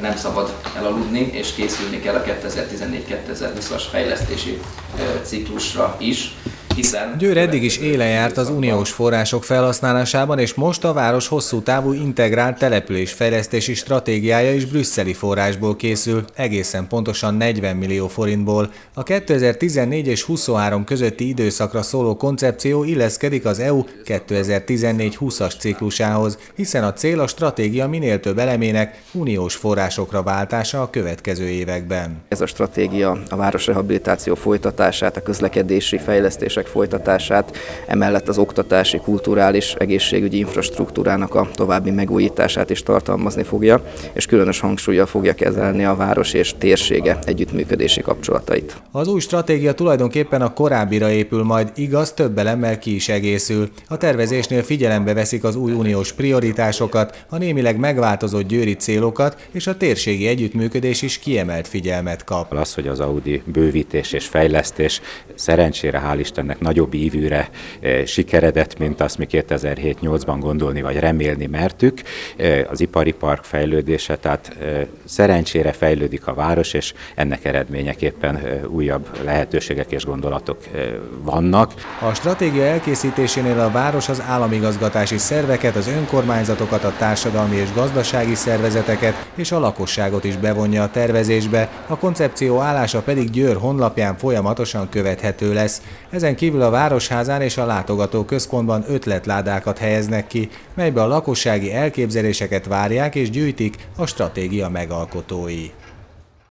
Nem szabad elaludni, és készülni kell a 2014-2020-as fejlesztési ciklusra is, hiszen... Győr eddig is élen járt az uniós források felhasználásában, és most a város hosszú távú integrált településfejlesztési stratégiája is brüsszeli forrásból készül, egészen pontosan 40 millió forintból. A 2014 és 23 közötti időszakra szóló koncepció illeszkedik az EU 2014-20-as ciklusához, hiszen a cél a stratégia minél több elemének uniós forrásokra váltása a következő években. Ez a stratégia a városrehabilitáció folytatását, a közlekedési fejlesztések folytatását, emellett az oktatási, kulturális, egészségügyi infrastruktúrának a további megújítását is tartalmazni fogja, és különös hangsúllyal fogja kezelni a város és térsége együttműködési kapcsolatait. Az új stratégia tulajdonképpen a korábbira épül majd, igaz, több elemmel ki is egészül. A tervezésnél figyelembe veszik az új uniós prioritásokat, a némileg megváltozott győri célokat, és a térségi együttműködés is kiemelt figyelmet kap. Az, hogy az Audi bővítés és fejlesztés szerencsére, hál' Istennek, nagyobb ívűre sikeredett, mint azt mi 2007-8-ban gondolni vagy remélni mertük. Az ipari park fejlődése, tehát szerencsére fejlődik a város, és ennek eredményeképpen újabb lehetőségek és gondolatok vannak. A stratégia elkészítésénél a város az államigazgatási szerveket, az önkormányzatokat, a társadalmi és gazdasági szervezeteket és a lakosságot is bevonja a tervezésbe, a koncepció állása pedig Győr honlapján folyamatosan követhető lesz. Ezen kívül a Városházán és a látogató központban ötletládákat helyeznek ki, melybe a lakossági elképzeléseket várják és gyűjtik a stratégia megalkotói.